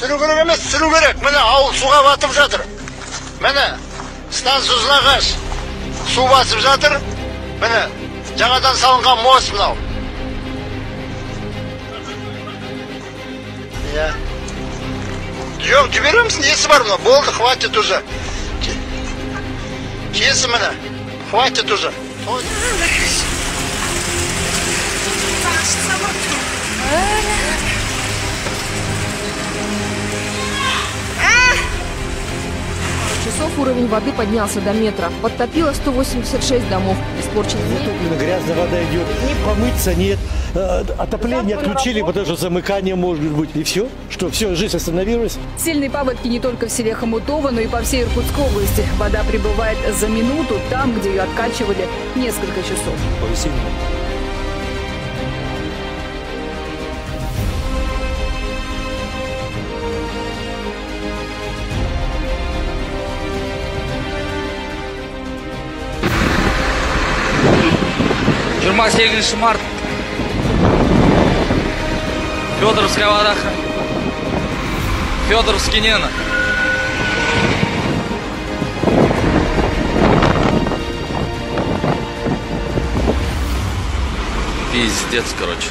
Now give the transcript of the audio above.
Сүру керек емес, сүру керек. Міне ауыл суға батып жатыр. Міне станциясына қаш су басып жатыр. Міне жаңадан салынған мост мынау. Жоқ, жіберер місің? Несі бар мынау? Болды, хватит уже. Кесі міне. Хватит уже. Часов уровень воды поднялся до метра. Подтопило 186 домов. Испорчено. Затоплена, грязная вода идет. Не помыться, нет. Отопление отключили, потому что замыкание может быть. И все, что все, жизнь остановилась. Сильные паводки не только в селе Хомутово, но и по всей Иркутской области. Вода прибывает за минуту там, где ее откачивали несколько часов. Повесенье. Март. Федоровская водоха. Федоровский Нена. Пиздец, короче.